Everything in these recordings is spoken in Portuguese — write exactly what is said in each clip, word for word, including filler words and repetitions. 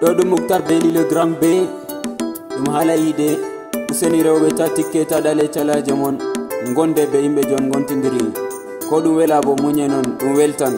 Dodo Mukhtar Beli le Grand B Mhala Ide Useni Rogeta Tiketa Dale Chala Jamon Ngonde Beimbe John Gontindiri Kodu Wela Bo Munyenon Weltan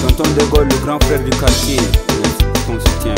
Tonton de Gaulle, le grand frère du quartier, constitué.